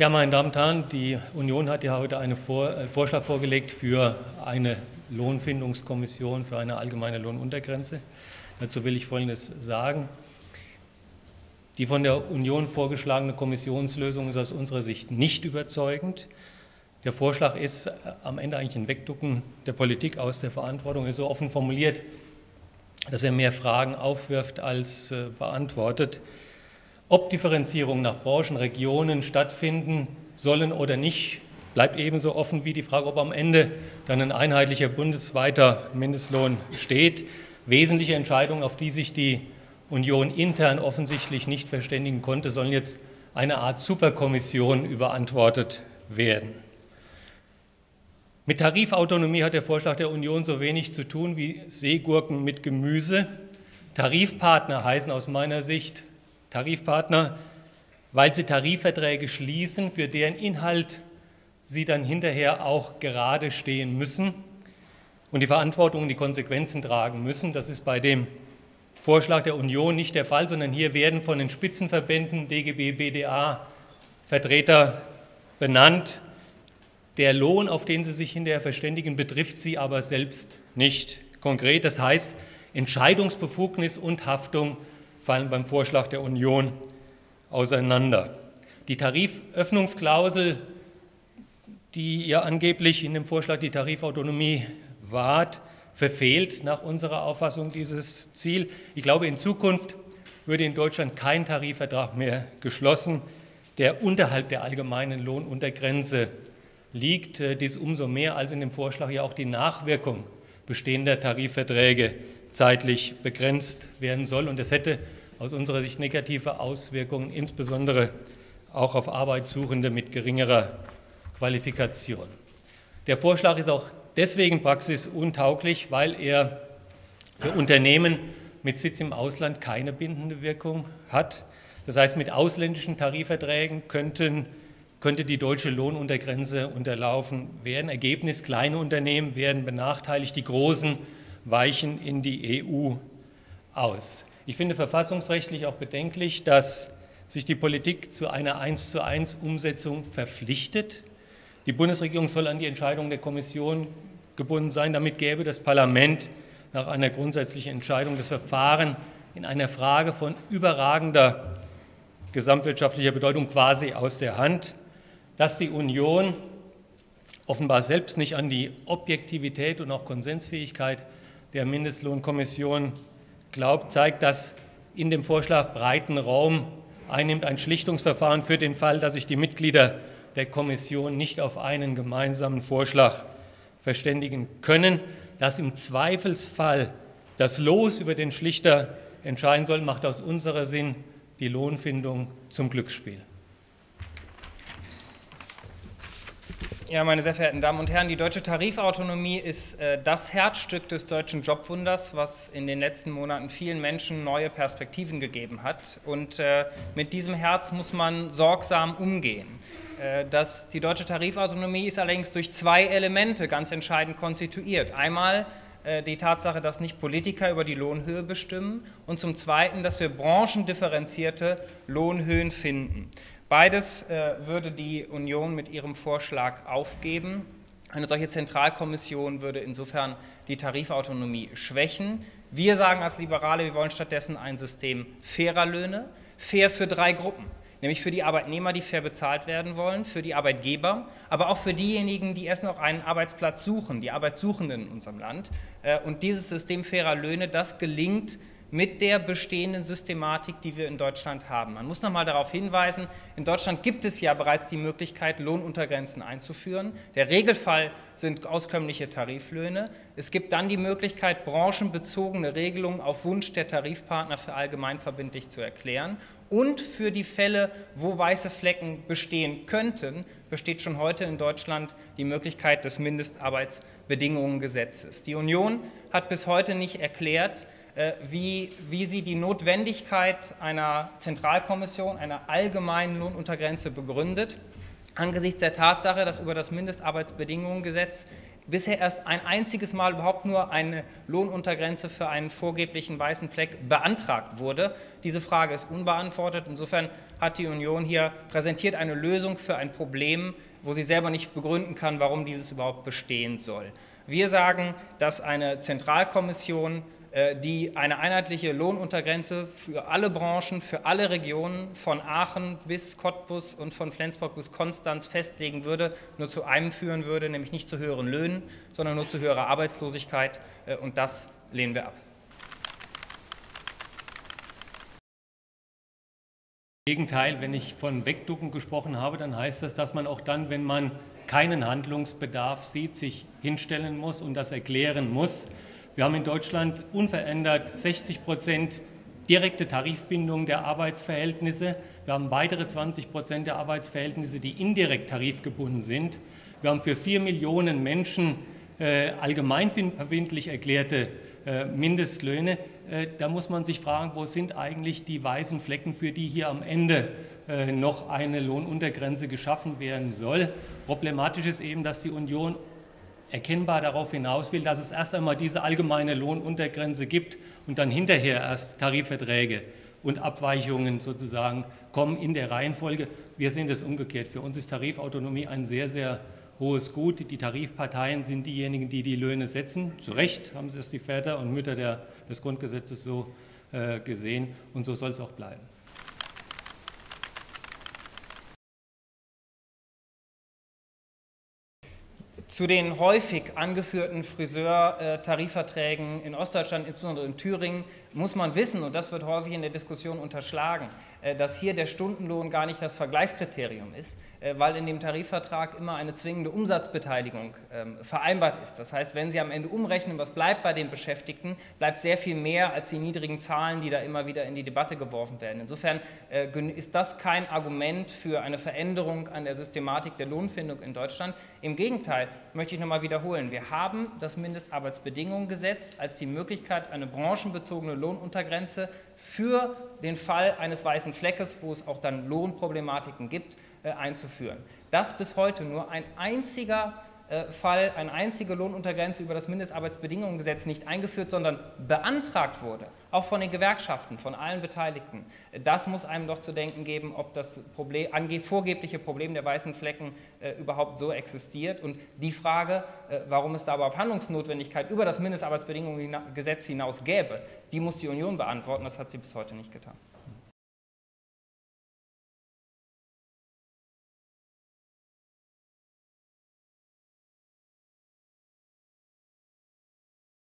Ja, meine Damen und Herren, die Union hat ja heute einen Vorschlag vorgelegt für eine Lohnfindungskommission, für eine allgemeine Lohnuntergrenze. Dazu will ich Folgendes sagen. Die von der Union vorgeschlagene Kommissionslösung ist aus unserer Sicht nicht überzeugend. Der Vorschlag ist am Ende eigentlich ein Wegducken der Politik aus der Verantwortung. Er ist so offen formuliert, dass er mehr Fragen aufwirft als beantwortet. Ob Differenzierungen nach Branchen, Regionen stattfinden sollen oder nicht, bleibt ebenso offen wie die Frage, ob am Ende dann ein einheitlicher bundesweiter Mindestlohn steht. Wesentliche Entscheidungen, auf die sich die Union intern offensichtlich nicht verständigen konnte, sollen jetzt eine Art Superkommission überantwortet werden. Mit Tarifautonomie hat der Vorschlag der Union so wenig zu tun wie Seegurken mit Gemüse. Tarifpartner heißen aus meiner Sicht Tarifpartner, weil sie Tarifverträge schließen, für deren Inhalt sie dann hinterher auch gerade stehen müssen und die Verantwortung und die Konsequenzen tragen müssen. Das ist bei dem Vorschlag der Union nicht der Fall, sondern hier werden von den Spitzenverbänden DGB, BDA Vertreter benannt. Der Lohn, auf den sie sich hinterher verständigen, betrifft sie aber selbst nicht konkret. Das heißt, Entscheidungsbefugnis und Haftung fallen beim Vorschlag der Union auseinander. Die Tariföffnungsklausel, die ihr angeblich in dem Vorschlag die Tarifautonomie wahrt, verfehlt nach unserer Auffassung dieses Ziel. Ich glaube, in Zukunft würde in Deutschland kein Tarifvertrag mehr geschlossen, der unterhalb der allgemeinen Lohnuntergrenze liegt. Dies umso mehr, als in dem Vorschlag ja auch die Nachwirkung bestehender Tarifverträge zeitlich begrenzt werden soll. Und das hätte aus unserer Sicht negative Auswirkungen, insbesondere auch auf Arbeitssuchende mit geringerer Qualifikation. Der Vorschlag ist auch deswegen praxisuntauglich, weil er für Unternehmen mit Sitz im Ausland keine bindende Wirkung hat. Das heißt, mit ausländischen Tarifverträgen könnte die deutsche Lohnuntergrenze unterlaufen werden. Ergebnis: Kleine Unternehmen werden benachteiligt, die großen weichen in die EU aus. Ich finde verfassungsrechtlich auch bedenklich, dass sich die Politik zu einer 1:1 Umsetzung verpflichtet. Die Bundesregierung soll an die Entscheidung der Kommission gebunden sein. Damit gäbe das Parlament nach einer grundsätzlichen Entscheidung das Verfahren in einer Frage von überragender gesamtwirtschaftlicher Bedeutung quasi aus der Hand. Dass die Union offenbar selbst nicht an die Objektivität und auch Konsensfähigkeit der Mindestlohnkommission glaubt, zeigt, dass in dem Vorschlag breiten Raum einnimmt ein Schlichtungsverfahren für den Fall, dass sich die Mitglieder der Kommission nicht auf einen gemeinsamen Vorschlag verständigen können. Dass im Zweifelsfall das Los über den Schlichter entscheiden soll, macht aus unserer Sicht die Lohnfindung zum Glücksspiel. Ja, meine sehr verehrten Damen und Herren, die deutsche Tarifautonomie ist das Herzstück des deutschen Jobwunders, was in den letzten Monaten vielen Menschen neue Perspektiven gegeben hat. Und mit diesem Herz muss man sorgsam umgehen. Die deutsche Tarifautonomie ist allerdings durch zwei Elemente ganz entscheidend konstituiert. Einmal die Tatsache, dass nicht Politiker über die Lohnhöhe bestimmen, und zum Zweiten, dass wir branchendifferenzierte Lohnhöhen finden. Beides würde die Union mit ihrem Vorschlag aufgeben. Eine solche Zentralkommission würde insofern die Tarifautonomie schwächen. Wir sagen als Liberale, wir wollen stattdessen ein System fairer Löhne, fair für drei Gruppen, nämlich für die Arbeitnehmer, die fair bezahlt werden wollen, für die Arbeitgeber, aber auch für diejenigen, die erst noch einen Arbeitsplatz suchen, die Arbeitssuchenden in unserem Land. Und dieses System fairer Löhne, das gelingt mit der bestehenden Systematik, die wir in Deutschland haben. Man muss nochmal darauf hinweisen, in Deutschland gibt es ja bereits die Möglichkeit, Lohnuntergrenzen einzuführen. Der Regelfall sind auskömmliche Tariflöhne. Es gibt dann die Möglichkeit, branchenbezogene Regelungen auf Wunsch der Tarifpartner für allgemeinverbindlich zu erklären. Und für die Fälle, wo weiße Flecken bestehen könnten, besteht schon heute in Deutschland die Möglichkeit des Mindestarbeitsbedingungengesetzes. Die Union hat bis heute nicht erklärt, wie sie die Notwendigkeit einer Zentralkommission, einer allgemeinen Lohnuntergrenze begründet. angesichts der Tatsache, dass über das Mindestarbeitsbedingungengesetz bisher erst ein einziges Mal überhaupt nur eine Lohnuntergrenze für einen vorgeblichen weißen Fleck beantragt wurde. Diese Frage ist unbeantwortet. Insofern hat die Union hier präsentiert eine Lösung für ein Problem, wo sie selber nicht begründen kann, warum dieses überhaupt bestehen soll. Wir sagen, dass eine Zentralkommission, die eine einheitliche Lohnuntergrenze für alle Branchen, für alle Regionen von Aachen bis Cottbus und von Flensburg bis Konstanz festlegen würde, nur zu einem führen würde, nämlich nicht zu höheren Löhnen, sondern nur zu höherer Arbeitslosigkeit. Und das lehnen wir ab. Im Gegenteil, wenn ich von Wegducken gesprochen habe, dann heißt das, dass man auch dann, wenn man keinen Handlungsbedarf sieht, sich hinstellen muss und das erklären muss. Wir haben in Deutschland unverändert 60% direkte Tarifbindung der Arbeitsverhältnisse. Wir haben weitere 20% der Arbeitsverhältnisse, die indirekt tarifgebunden sind. Wir haben für 4 Millionen Menschen allgemeinverbindlich erklärte Mindestlöhne. Da muss man sich fragen, wo sind eigentlich die weißen Flecken, für die hier am Ende noch eine Lohnuntergrenze geschaffen werden soll. Problematisch ist eben, dass die Union erkennbar darauf hinaus will, dass es erst einmal diese allgemeine Lohnuntergrenze gibt und dann hinterher erst Tarifverträge und Abweichungen sozusagen kommen in der Reihenfolge. Wir sehen das umgekehrt. Für uns ist Tarifautonomie ein sehr, sehr hohes Gut. Die Tarifparteien sind diejenigen, die die Löhne setzen. Zu Recht haben das die Väter und Mütter des Grundgesetzes so gesehen und so soll es auch bleiben. Zu den häufig angeführten Friseurtarifverträgen in Ostdeutschland, insbesondere in Thüringen, muss man wissen, und das wird häufig in der Diskussion unterschlagen, dass hier der Stundenlohn gar nicht das Vergleichskriterium ist, weil in dem Tarifvertrag immer eine zwingende Umsatzbeteiligung vereinbart ist. Das heißt, wenn Sie am Ende umrechnen, was bleibt bei den Beschäftigten, bleibt sehr viel mehr als die niedrigen Zahlen, die da immer wieder in die Debatte geworfen werden. Insofern ist das kein Argument für eine Veränderung an der Systematik der Lohnfindung in Deutschland. Im Gegenteil, möchte ich nochmal wiederholen. Wir haben das Mindestarbeitsbedingungengesetz als die Möglichkeit, eine branchenbezogene Lohnuntergrenze für den Fall eines weißen Fleckes, wo es auch dann Lohnproblematiken gibt, einzuführen. Dass bis heute nur ein einziger Fall, eine einzige Lohnuntergrenze über das Mindestarbeitsbedingungengesetz nicht eingeführt, sondern beantragt wurde, auch von den Gewerkschaften, von allen Beteiligten. Das muss einem doch zu denken geben, ob das Problem, vorgebliche Problem der weißen Flecken überhaupt so existiert. Und die Frage, warum es da überhaupt Handlungsnotwendigkeit über das Mindestarbeitsbedingungengesetz hinaus gäbe, die muss die Union beantworten. Das hat sie bis heute nicht getan.